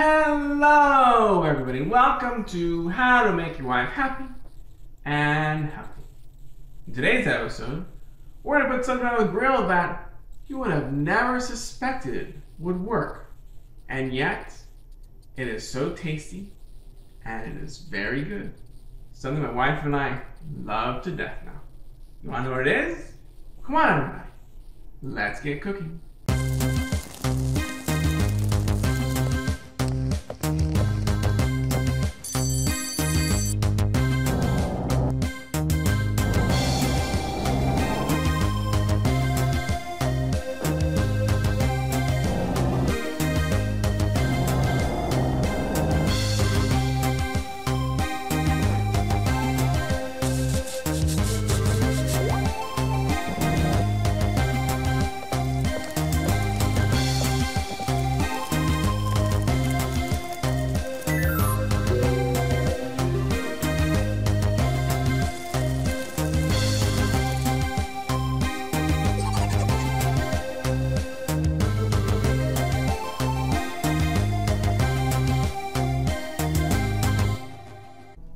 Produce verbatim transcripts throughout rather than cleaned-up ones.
Hello everybody, welcome to How to Make Your Wife Happy and Healthy. In today's episode, we're going to put something on the grill that you would have never suspected would work. And yet, it is so tasty and it is very good. Something my wife and I love to death now. You want to know what it is? Come on everybody, let's get cooking.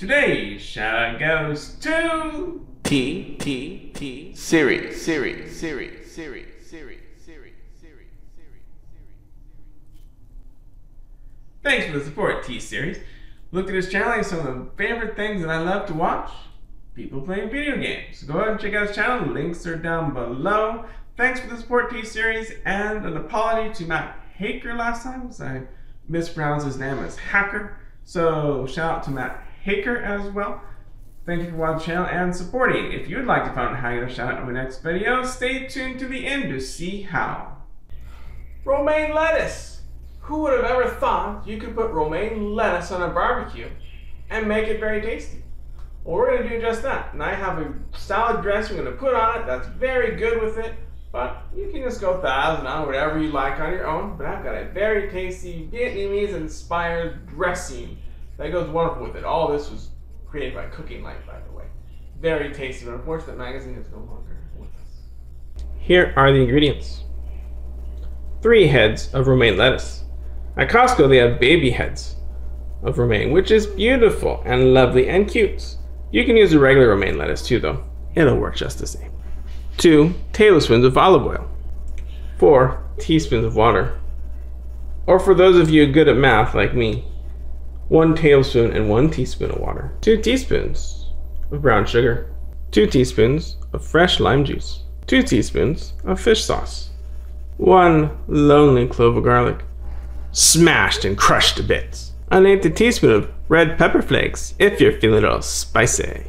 Today's shout-out goes to T T T Series Series Series Series Series Series Series Series Series. Thanks for the support, T-Series. Look at this channel, it's some of the favorite things that I love to watch. People playing video games. So go ahead and check out his channel, links are down below. Thanks for the support, T-Series, and an apology to Matt Haker last time, so I mispronounced his name as Hacker. So shout out to Matt Haker as well. Thank you for watching the channel and supporting. If you'd like to find out how you get a shout out in the next video, stay tuned to the end to see how. Romaine lettuce. Who would have ever thought you could put romaine lettuce on a barbecue and make it very tasty? Well, we're going to do just that. And I have a salad dressing I'm going to put on it that's very good with it, but you can just go thousand on whatever you like on your own. But I've got a very tasty Vietnamese inspired dressing that goes wonderful with it. All this was created by Cooking Light, by the way. Very tasty, but unfortunately the magazine is no longer with us. Here are the ingredients. Three heads of romaine lettuce. At Costco, they have baby heads of romaine, which is beautiful and lovely and cute. You can use the regular romaine lettuce too, though. It'll work just the same. Two tablespoons of olive oil. Four teaspoons of water. Or for those of you good at math like me, one tablespoon and one teaspoon of water, two teaspoons of brown sugar, two teaspoons of fresh lime juice, two teaspoons of fish sauce, one lonely clove of garlic, smashed and crushed to bits, an eighth a teaspoon of red pepper flakes if you're feeling a little spicy,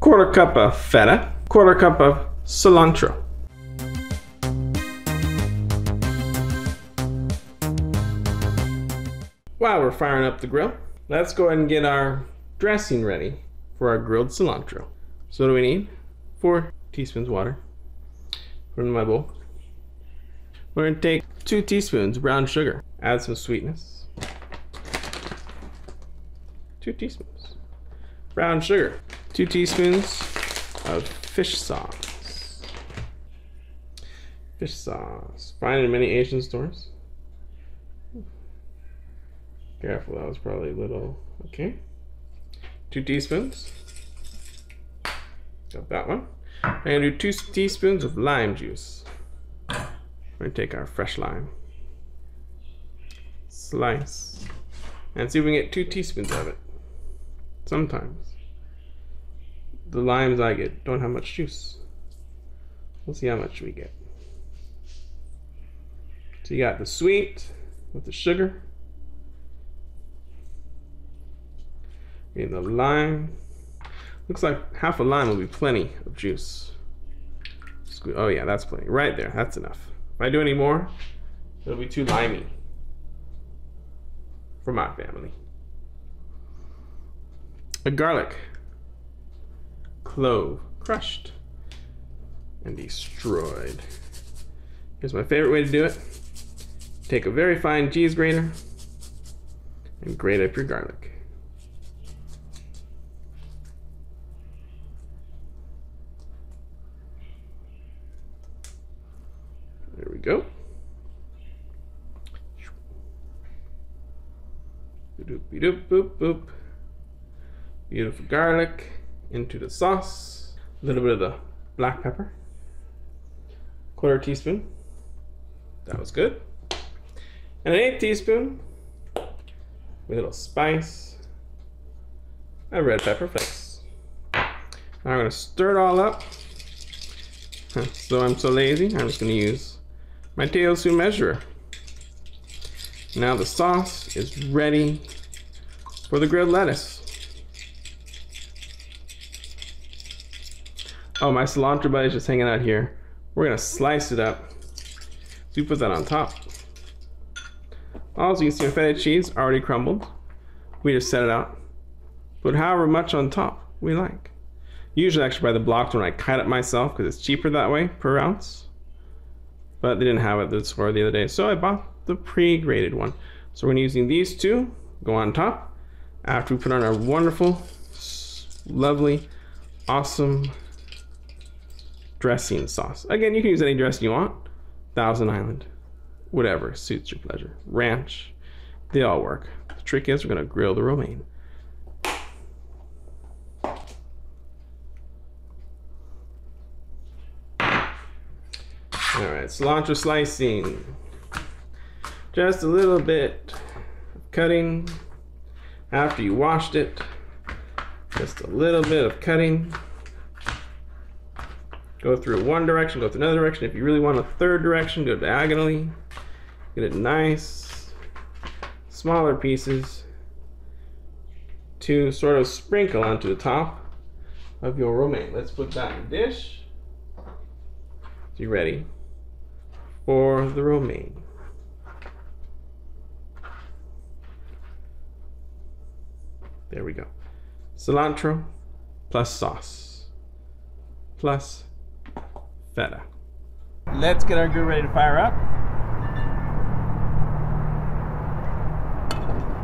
quarter cup of feta, quarter cup of cilantro, While we're firing up the grill, let's go ahead and get our dressing ready for our grilled cilantro. So what do we need? Four teaspoons water. Put it in my bowl. We're gonna take two teaspoons brown sugar. Add some sweetness. Two teaspoons. Brown sugar. Two teaspoons of fish sauce. Fish sauce. Find in many Asian stores. Careful, that was probably a little, okay. Two teaspoons. Got that one. I'm gonna do two teaspoons of lime juice. We're gonna take our fresh lime. Slice. And see if we can get two teaspoons of it. Sometimes. The limes I get don't have much juice. We'll see how much we get. So you got the sweet with the sugar. In the lime, looks like half a lime will be plenty of juice. Sque oh yeah, that's plenty. Right there, that's enough. If I do any more, it'll be too limey for my family. A garlic, clove, crushed and destroyed. Here's my favorite way to do it. Take a very fine cheese grater and grate up your garlic. There we go. Doop boop boop. Beautiful garlic into the sauce. A little bit of the black pepper. Quarter teaspoon. That was good. And an eighth teaspoon. With a little spice. And red pepper flakes. Now I'm gonna stir it all up. So I'm so lazy, I'm just gonna use my tablespoon measurer. Now the sauce is ready for the grilled lettuce. Oh, my cilantro bud is just hanging out here. We're gonna slice it up. So you put that on top. Also, you can see my feta cheese already crumbled. We just set it out. Put however much on top we like. Usually actually by the blocks when I cut it myself because it's cheaper that way per ounce. But they didn't have it at the store the other day. So I bought the pre-grated one. So we're using these two, go on top, after we put on our wonderful, lovely, awesome dressing sauce. Again, you can use any dressing you want. Thousand Island, whatever suits your pleasure. Ranch, they all work. The trick is we're gonna grill the romaine. All right, cilantro slicing. Just a little bit of cutting after you washed it. Just a little bit of cutting. Go through one direction, go through another direction. If you really want a third direction, go diagonally. Get it nice, smaller pieces to sort of sprinkle onto the top of your romaine. Let's put that in the dish. So you're ready for the romaine. There we go. Cilantro plus sauce plus feta. Let's get our grill ready to fire up.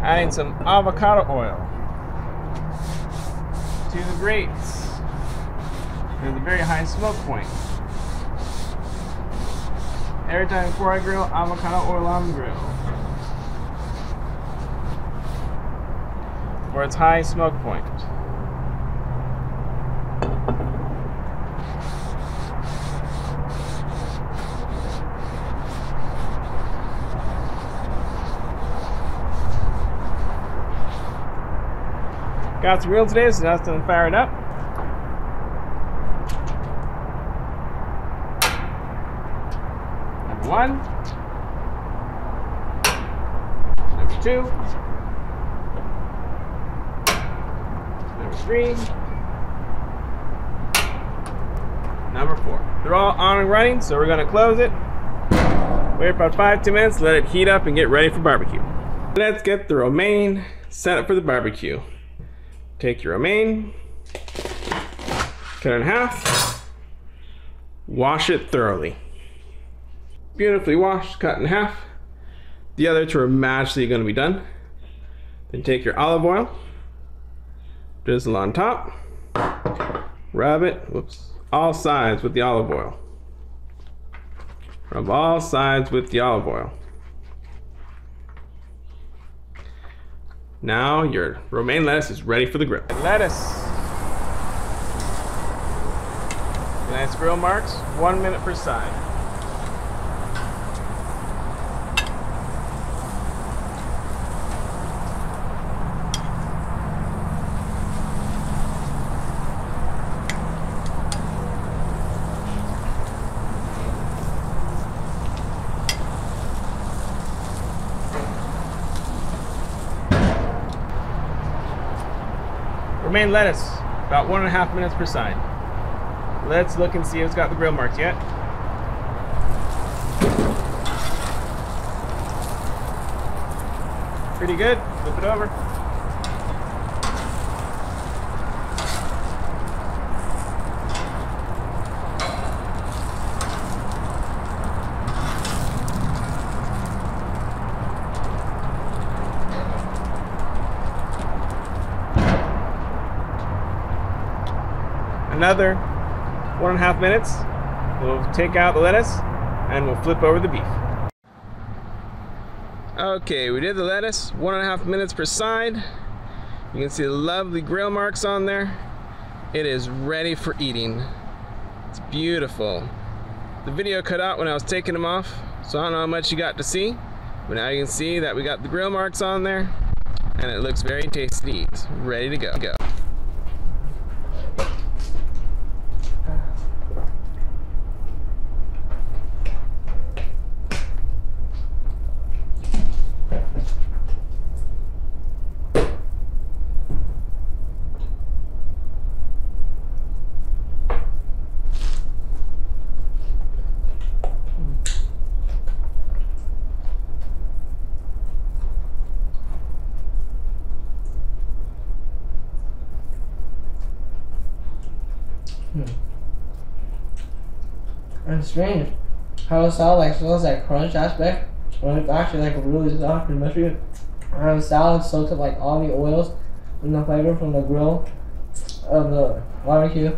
Adding some avocado oil to the grates. There's a very high smoke point. Every time before I grill, avocado oil on the grill. Or its high smoke point. Got some grill today, so now it's gonna fire it up. Number one. Number two. Three. Number four. They're all on and running, so we're gonna close it. Wait about five, two minutes, let it heat up and get ready for barbecue. Let's get the romaine set up for the barbecue. Take your romaine, cut it in half, wash it thoroughly. Beautifully washed, cut in half. The other two are magically gonna be done. Then take your olive oil, drizzle on top, rub it, whoops, all sides with the olive oil. Rub all sides with the olive oil. Now your romaine lettuce is ready for the grill. Lettuce. Nice grill marks, one minute per side. Romaine lettuce, about one and a half minutes per side. Let's look and see if it's got the grill marks yet. Pretty good, flip it over. Another one and a half minutes, we'll take out the lettuce and we'll flip over the beef. Okay, we did the lettuce, one and a half minutes per side. You can see the lovely grill marks on there. It is ready for eating. It's beautiful. The video cut out when I was taking them off, so I don't know how much you got to see, but now you can see that we got the grill marks on there, and it looks very tasty to eat. Ready to go. go. I'm strange how it's all like so it's like crunch aspect when it's actually like really soft and mushy. And the salad soaks up like all the oils and the flavor from the grill of the barbecue,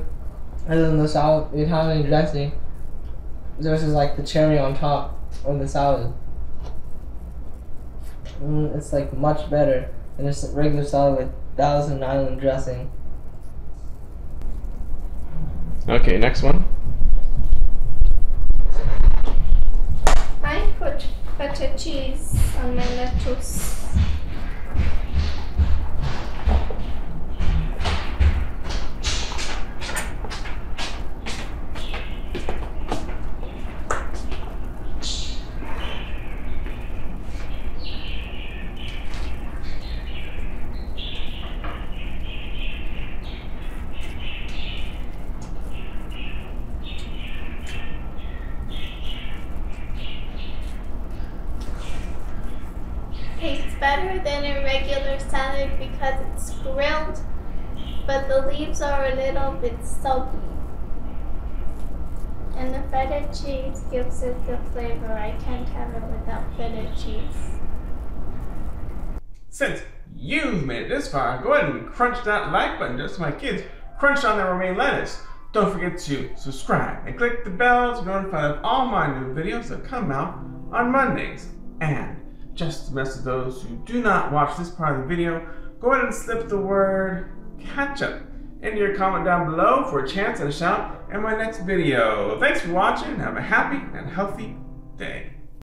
and then the salad the Italian dressing versus like the cherry on top of the salad. Mm, it's like much better than just regular salad with Thousand Island dressing. Okay, next one. I put feta cheese on my lettuce. Tastes better than a regular salad because it's grilled, but the leaves are a little bit soapy. And the feta cheese gives it the flavor. I can't have it without feta cheese. Since you've made it this far, go ahead and crunch that like button just so my kids crunch on their romaine lettuce. Don't forget to subscribe and click the bell to be notified of all my new videos that come out on Mondays. And just to mess with those who do not watch this part of the video, go ahead and slip the word ketchup into your comment down below for a chance at a shout in my next video. Thanks for watching and have a happy and healthy day.